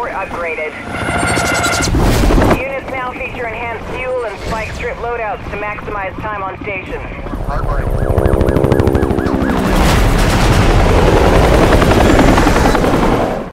or upgraded. Units now feature enhanced fuel and spike strip loadouts to maximize time on station.